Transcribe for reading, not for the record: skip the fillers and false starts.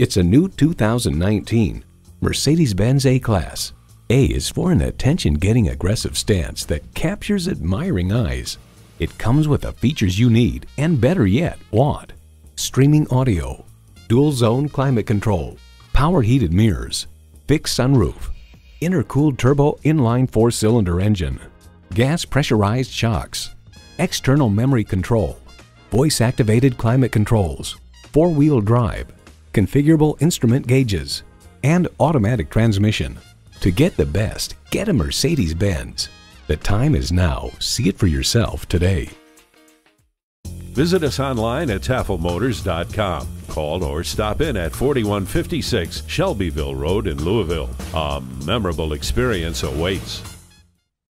It's a new 2019 Mercedes-Benz A-Class. A is for an attention-getting aggressive stance that captures admiring eyes. It comes with the features you need and, better yet, want. Streaming audio, dual-zone climate control, power heated mirrors, fixed sunroof, intercooled turbo inline 4-cylinder engine, gas pressurized shocks, external memory control, voice-activated climate controls, 4-wheel drive, configurable instrument gauges, and automatic transmission. To get the best, get a Mercedes-Benz. The time is now. See it for yourself today. Visit us online at tafelmotors.com. Call or stop in at 4156 Shelbyville Road in Louisville. A memorable experience awaits.